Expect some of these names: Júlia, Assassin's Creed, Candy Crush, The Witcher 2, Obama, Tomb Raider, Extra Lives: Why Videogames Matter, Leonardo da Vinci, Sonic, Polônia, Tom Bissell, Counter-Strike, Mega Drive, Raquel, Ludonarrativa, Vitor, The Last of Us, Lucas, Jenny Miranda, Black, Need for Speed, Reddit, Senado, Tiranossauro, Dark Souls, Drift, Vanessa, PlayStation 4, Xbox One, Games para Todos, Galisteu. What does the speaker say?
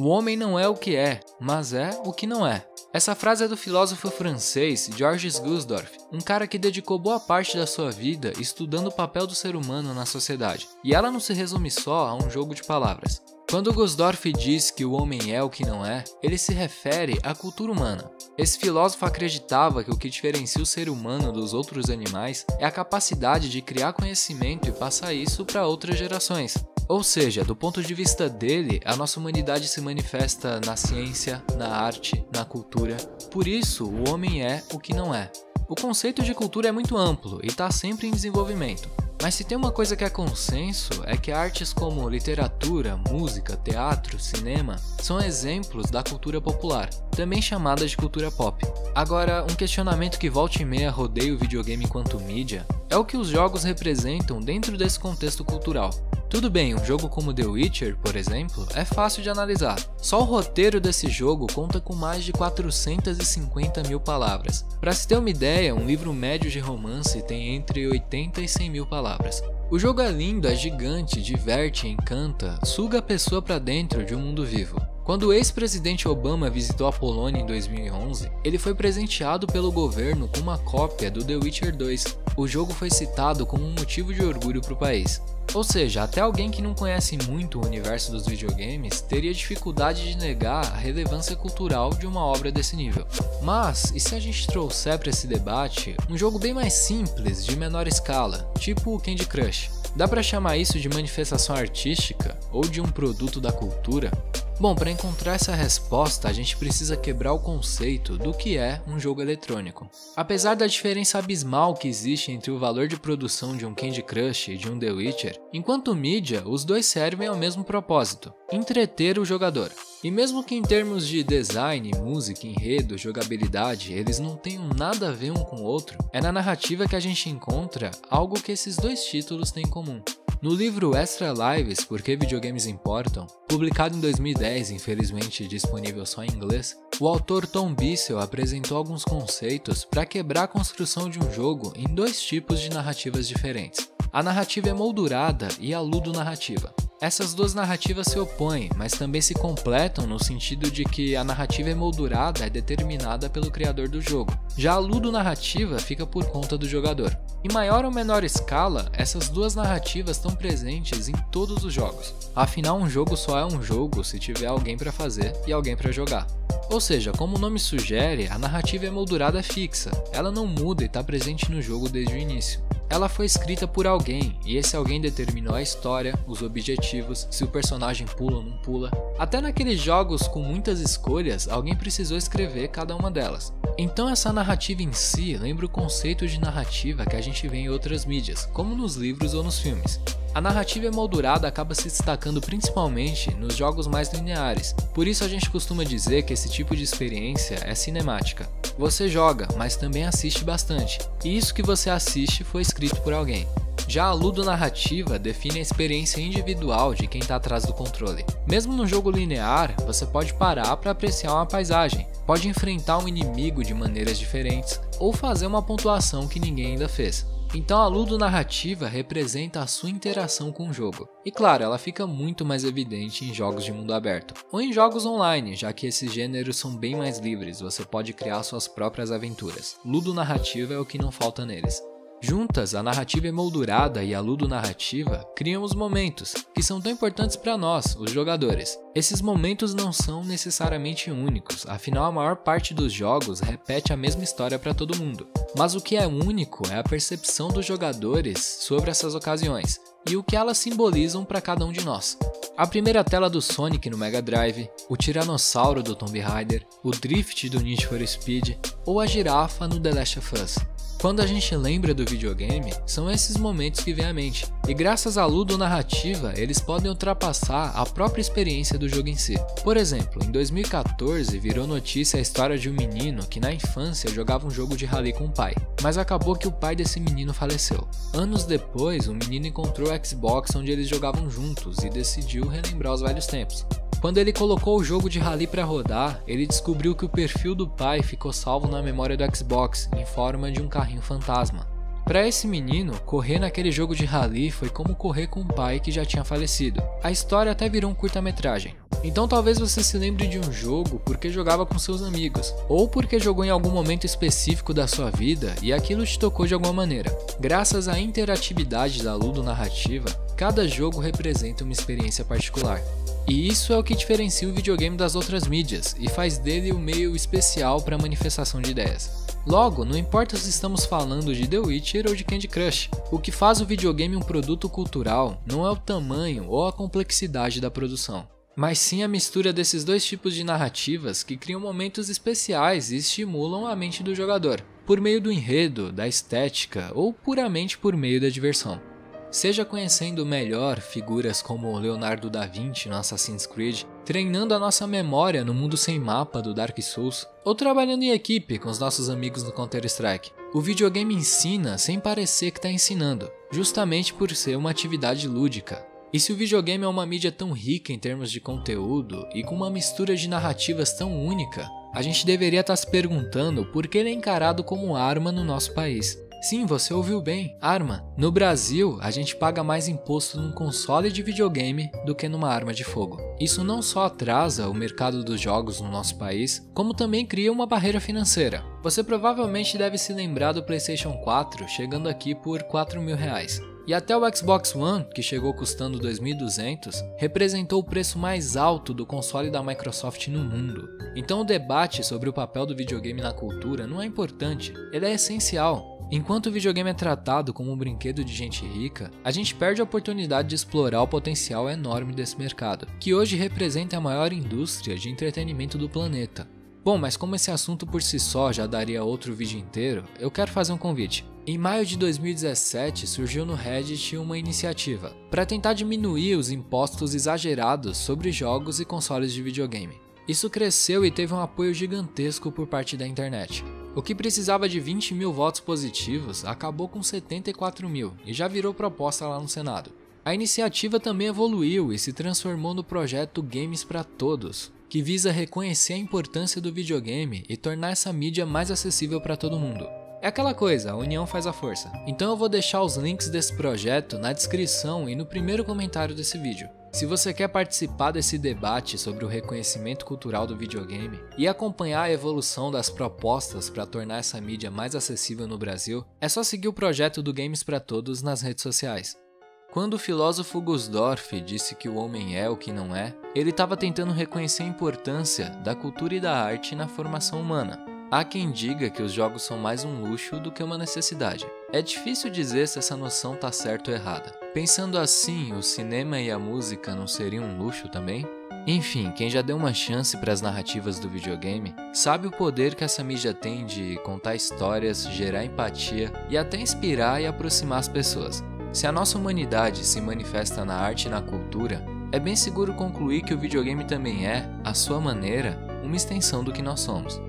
O homem não é o que é, mas é o que não é. Essa frase é do filósofo francês Georges Gusdorf, um cara que dedicou boa parte da sua vida estudando o papel do ser humano na sociedade. E ela não se resume só a um jogo de palavras. Quando Gusdorf diz que o homem é o que não é, ele se refere à cultura humana. Esse filósofo acreditava que o que diferencia o ser humano dos outros animais é a capacidade de criar conhecimento e passar isso para outras gerações. Ou seja, do ponto de vista dele, a nossa humanidade se manifesta na ciência, na arte, na cultura. Por isso, o homem é o que não é. O conceito de cultura é muito amplo e está sempre em desenvolvimento. Mas se tem uma coisa que é consenso, é que artes como literatura, música, teatro, cinema são exemplos da cultura popular, também chamada de cultura pop. Agora, um questionamento que volta e meia rodeia o videogame enquanto mídia é o que os jogos representam dentro desse contexto cultural. Tudo bem, um jogo como The Witcher, por exemplo, é fácil de analisar. Só o roteiro desse jogo conta com mais de 450 mil palavras. Pra se ter uma ideia, um livro médio de romance tem entre 80 e 100 mil palavras. O jogo é lindo, é gigante, diverte, encanta, suga a pessoa pra dentro de um mundo vivo. Quando o ex-presidente Obama visitou a Polônia em 2011, ele foi presenteado pelo governo com uma cópia do The Witcher 2. O jogo foi citado como um motivo de orgulho para o país. Ou seja, até alguém que não conhece muito o universo dos videogames teria dificuldade de negar a relevância cultural de uma obra desse nível. Mas, e se a gente trouxer para esse debate um jogo bem mais simples, de menor escala, tipo o Candy Crush? Dá para chamar isso de manifestação artística ou de um produto da cultura? Bom, para encontrar essa resposta, a gente precisa quebrar o conceito do que é um jogo eletrônico. Apesar da diferença abismal que existe entre o valor de produção de um Candy Crush e de um The Witcher, enquanto mídia, os dois servem ao mesmo propósito: entreter o jogador. E mesmo que em termos de design, música, enredo, jogabilidade, eles não tenham nada a ver um com o outro, é na narrativa que a gente encontra algo que esses dois títulos têm em comum. No livro Extra Lives: Por que Videogames Importam?, publicado em 2010, infelizmente disponível só em inglês, o autor Tom Bissell apresentou alguns conceitos para quebrar a construção de um jogo em dois tipos de narrativas diferentes: a narrativa emoldurada e a ludonarrativa. Essas duas narrativas se opõem, mas também se completam no sentido de que a narrativa emoldurada é determinada pelo criador do jogo. Já a ludonarrativa fica por conta do jogador. Em maior ou menor escala, essas duas narrativas estão presentes em todos os jogos. Afinal, um jogo só é um jogo se tiver alguém para fazer e alguém para jogar. Ou seja, como o nome sugere, a narrativa emoldurada é fixa, ela não muda e está presente no jogo desde o início. Ela foi escrita por alguém, e esse alguém determinou a história, os objetivos, se o personagem pula ou não pula. Até naqueles jogos com muitas escolhas, alguém precisou escrever cada uma delas. Então essa narrativa em si lembra o conceito de narrativa que a gente vê em outras mídias, como nos livros ou nos filmes. A narrativa emoldurada acaba se destacando principalmente nos jogos mais lineares, por isso a gente costuma dizer que esse tipo de experiência é cinemática. Você joga, mas também assiste bastante, e isso que você assiste foi escrito por alguém. Já a ludonarrativa define a experiência individual de quem está atrás do controle. Mesmo no jogo linear, você pode parar para apreciar uma paisagem, pode enfrentar um inimigo de maneiras diferentes, ou fazer uma pontuação que ninguém ainda fez. Então a ludonarrativa representa a sua interação com o jogo. E claro, ela fica muito mais evidente em jogos de mundo aberto, ou em jogos online, já que esses gêneros são bem mais livres, você pode criar suas próprias aventuras. Ludonarrativa é o que não falta neles. Juntas, a narrativa emoldurada e a ludonarrativa criam os momentos, que são tão importantes para nós, os jogadores. Esses momentos não são necessariamente únicos, afinal a maior parte dos jogos repete a mesma história para todo mundo. Mas o que é único é a percepção dos jogadores sobre essas ocasiões, e o que elas simbolizam para cada um de nós. A primeira tela do Sonic no Mega Drive, o Tiranossauro do Tomb Raider, o Drift do Need for Speed, ou a girafa no The Last of Us. Quando a gente lembra do videogame, são esses momentos que vem à mente, e graças à ludonarrativa, eles podem ultrapassar a própria experiência do jogo em si. Por exemplo, em 2014 virou notícia a história de um menino que na infância jogava um jogo de rally com o pai, mas acabou que o pai desse menino faleceu. Anos depois, o menino encontrou o Xbox onde eles jogavam juntos e decidiu relembrar os velhos tempos. Quando ele colocou o jogo de rally para rodar, ele descobriu que o perfil do pai ficou salvo na memória do Xbox, em forma de um carrinho fantasma. Para esse menino, correr naquele jogo de rally foi como correr com um pai que já tinha falecido. A história até virou um curta-metragem. Então talvez você se lembre de um jogo porque jogava com seus amigos, ou porque jogou em algum momento específico da sua vida e aquilo te tocou de alguma maneira. Graças à interatividade da ludonarrativa, cada jogo representa uma experiência particular. E isso é o que diferencia o videogame das outras mídias e faz dele um meio especial para a manifestação de ideias. Logo, não importa se estamos falando de The Witcher ou de Candy Crush, o que faz o videogame um produto cultural não é o tamanho ou a complexidade da produção, mas sim a mistura desses dois tipos de narrativas que criam momentos especiais e estimulam a mente do jogador, por meio do enredo, da estética ou puramente por meio da diversão. Seja conhecendo melhor figuras como Leonardo da Vinci no Assassin's Creed, treinando a nossa memória no mundo sem mapa do Dark Souls, ou trabalhando em equipe com os nossos amigos no Counter-Strike, o videogame ensina sem parecer que está ensinando, justamente por ser uma atividade lúdica. E se o videogame é uma mídia tão rica em termos de conteúdo e com uma mistura de narrativas tão única, a gente deveria estar se perguntando por que ele é encarado como arma no nosso país. Sim, você ouviu bem, arma. No Brasil, a gente paga mais imposto num console de videogame do que numa arma de fogo. Isso não só atrasa o mercado dos jogos no nosso país, como também cria uma barreira financeira. Você provavelmente deve se lembrar do PlayStation 4 chegando aqui por R$4.000. E até o Xbox One, que chegou custando R$2.200, representou o preço mais alto do console da Microsoft no mundo. Então o debate sobre o papel do videogame na cultura não é importante, ele é essencial. Enquanto o videogame é tratado como um brinquedo de gente rica, a gente perde a oportunidade de explorar o potencial enorme desse mercado, que hoje representa a maior indústria de entretenimento do planeta. Bom, mas como esse assunto por si só já daria outro vídeo inteiro, eu quero fazer um convite. Em maio de 2017 surgiu no Reddit uma iniciativa para tentar diminuir os impostos exagerados sobre jogos e consoles de videogame. Isso cresceu e teve um apoio gigantesco por parte da internet. O que precisava de 20.000 votos positivos acabou com 74.000 e já virou proposta lá no Senado. A iniciativa também evoluiu e se transformou no projeto Games para Todos, que visa reconhecer a importância do videogame e tornar essa mídia mais acessível para todo mundo. É aquela coisa, a união faz a força. Então eu vou deixar os links desse projeto na descrição e no primeiro comentário desse vídeo. Se você quer participar desse debate sobre o reconhecimento cultural do videogame e acompanhar a evolução das propostas para tornar essa mídia mais acessível no Brasil, é só seguir o projeto do Games para Todos nas redes sociais. Quando o filósofo Gusdorf disse que o homem é o que não é, ele estava tentando reconhecer a importância da cultura e da arte na formação humana. Há quem diga que os jogos são mais um luxo do que uma necessidade. É difícil dizer se essa noção tá certa ou errada. Pensando assim, o cinema e a música não seriam um luxo também? Enfim, quem já deu uma chance para as narrativas do videogame, sabe o poder que essa mídia tem de contar histórias, gerar empatia e até inspirar e aproximar as pessoas. Se a nossa humanidade se manifesta na arte e na cultura, é bem seguro concluir que o videogame também é, à sua maneira, uma extensão do que nós somos.